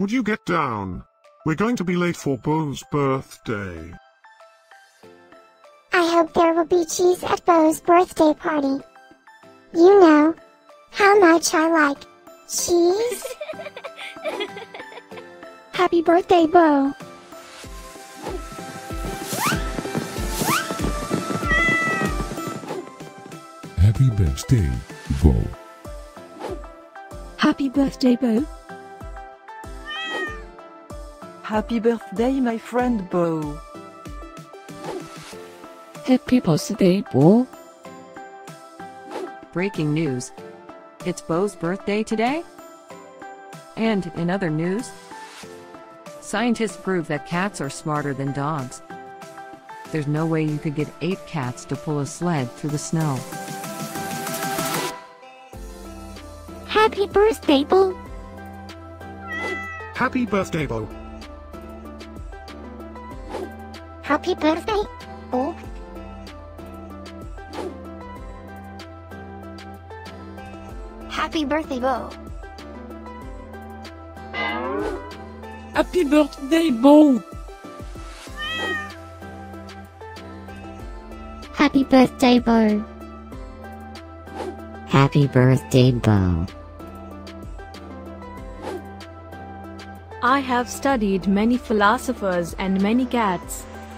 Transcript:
Would you get down? We're going to be late for Boh's birthday. I hope there will be cheese at Boh's birthday party. You know how much I like cheese. Happy birthday, Boh. Happy birthday, Boh. Happy birthday, Boh. Happy birthday, my friend Boh. Happy birthday, Boh. Breaking news. It's Boh's birthday today. And in other news, scientists prove that cats are smarter than dogs. There's no way you could get 8 cats to pull a sled through the snow. Happy birthday, Boh. Happy birthday, Boh. Happy birthday, Boh. Happy birthday, Boh. Happy birthday, Boh. Happy birthday, Boh. Happy birthday, Boh. I have studied many philosophers and many cats.